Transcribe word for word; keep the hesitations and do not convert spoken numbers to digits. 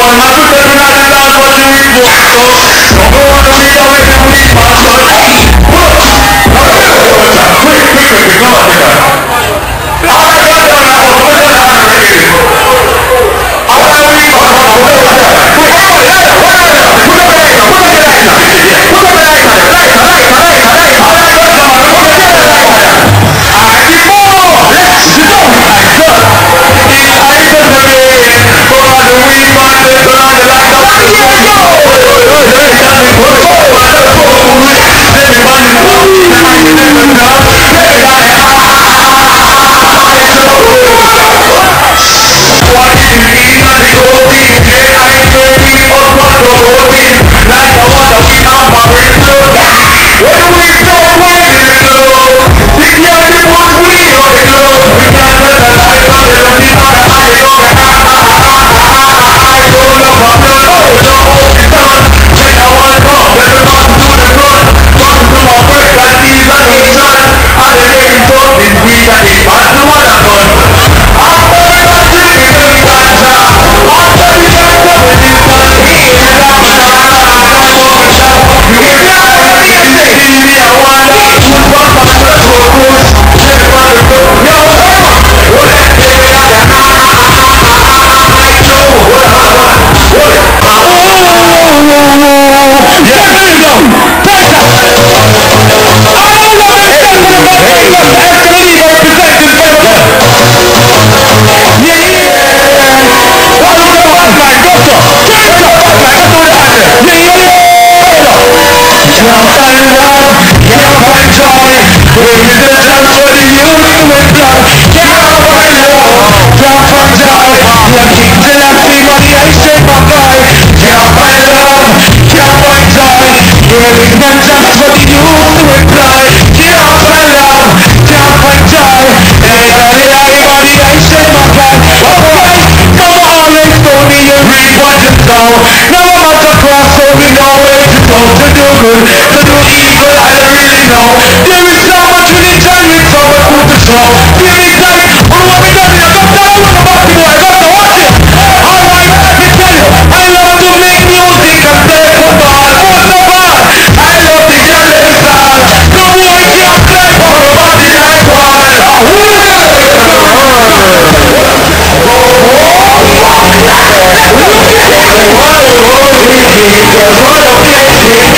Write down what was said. Because what a bitch.